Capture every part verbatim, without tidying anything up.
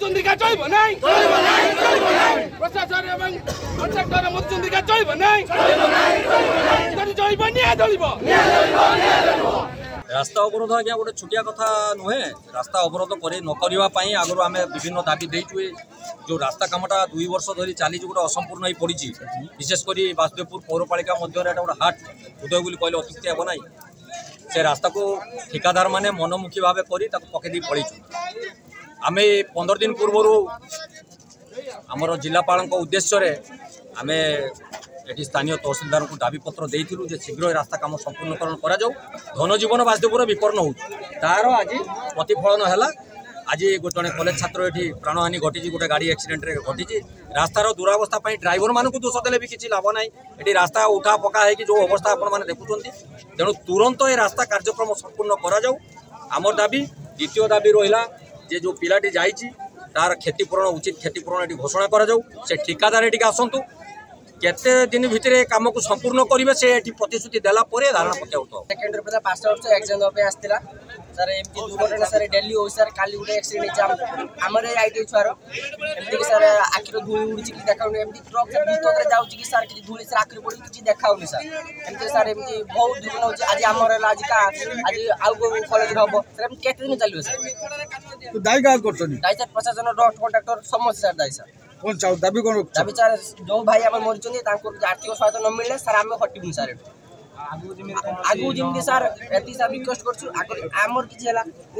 चुंदिका जय भनाई जय भनाई जय भनाई प्रशासन एवं कन्ट्रैक्टर मुचुंदिका जय भनाई जय भनाई जय भनाई जय बनिया दलिबो निया दलिबो निया दलिबो रास्ता अवरोध आज्ञा गोटे छुटिया कथा नुहे। रास्ता अवरोध कर नकरवाई आगु आम विभिन्न दाबी देचुए जो रास्ता कामटा दुई वर्ष धरी चली गोटे असंपूर्ण हो पड़ी। विशेषकर बासुदेवपुर पौरपालिका मध्य गोटे हाट उदय बोली कहले अत्युक्ति हे ना। से रास्ता को ठेकादार मैंने मनमुखी भाव कर पकई पड़ी। आम पंदर दिन पूर्वर आमर जिलापा उद्देश्य आमे ये स्थानीय तहसीलदार को दाबीपत्र देइथिलु जे शीघ्र रास्ता काम संपूर्णकरण करा जाऊ। धनजीवन बासदेवपुर विपन्न हो तार आज प्रतिफलन है। आज जड़े कॉलेज छात्र ये प्राणहानि घटी गोटे गाड़ी एक्सीडेंट रे घटी। रास्तार दुरावस्था ड्राइवर मानू दोष देले भी किसी लाभ ना। ये रास्ता उठा पका है कि जो अवस्था आपने देखुं तेणु तुरंत ये रास्ता कार्यक्रम संपूर्ण करा जाऊ। आमर दाबी द्वितीय दाबी रहा जे जो पिलाटी जाइछि तार क्षतिपूरण उचित क्षतिपूरण ये घोषणा करा जाऊ। से ठेकादार ये आसतु केते दिन भितर काम को संपूर्ण करेंगे से प्रतिश्रुति देलापर धारणा पत्या उठो। सेकेंड रुपये पांच वर्ष एक्सीडेंट पे आसाला सर एमती दुर्घटना सर डेली हो सर काली गोटे एक्सीडेंट आमर आई टी छुआर एमती सर आखिर धूल उड़ी कि देखा एमती ट्रक भर जाऊँगी कि सर किसी धूल सर आखिर पड़ी किसी देखा सर एमती सर एमती बहुत दुर्घटना होती। आज आम आज का आज आउ कलेज हम सर एम के दिन चलो सर दायी क्या दायी सर प्रशासन रोड कंट्राक्टर समस्त सर दायी सर कौन चाहो दाबी कौन दाबी सर जो भाई आम मरीज आर्थिक सहायता न मिलने सर आम हटबू सर आगु जमी सर ये सर रिक्वेस्ट करमर किसी है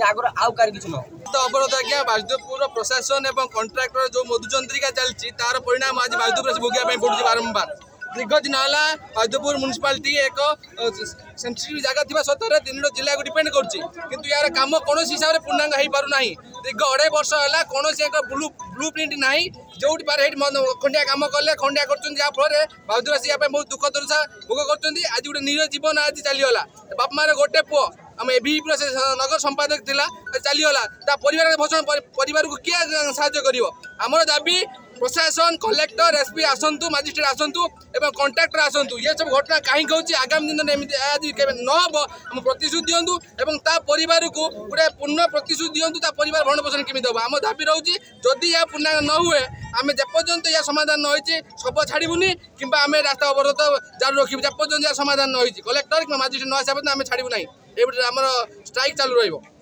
आगर आउ कार कि न तो अवरोध आज्ञा बासदेवपुर प्रशासन और कंट्राक्टर जो मधुचंद्रिका चलती तार परिणाम आज बासदेवपुर भोगिया पड़े बारंबार। दीर्घ दिन है बासदेवपुर म्यूनिसिपालिटी एक सेंसिटिव जगह थी सतर तीनो जिला को डिपेंड करुँच यार कम कौन हिसाब से पूर्णांग हो पारना। दीर्घ अढ़ाई वर्ष है कौन एक ब्लू ब्लू प्रिंट ना जो पारे खंडिया कम कले खंडिया कर बासदेववासी बहुत दुख दुर्दशा भोग कर। आज गोटे निज जीवन आज चलीगला बाप मार गोटे पुओ आम एभी नगर संपादक थिला चलीगला पर भोजन परिवार को किए साहय आमर दाबी प्रशासन कलेक्टर एसपी आसतु मजिस्ट्रेट आसतु एवं कंट्राक्टर आसतु ये सब घटना कहीं होती आगामी दिन में आज नब आम प्रतिश्रुति दिंतु और परिवार को गोटे पूर्ण प्रतिश्रुति दिंतु परिवार भरण पोषण केमी दब। आम दाबी रही जदि या पूर्णांग न हुए आम जेपर्यंत या समाधान न शब छाड़बूनी कि आम रास्ता अवरोध जारी रखी जेपर्यंत या समाधान न कलेक्टर कि मजिस्ट्रेट न आस आम छाड़बूना। ये आम स्ट्राइक चालू रही।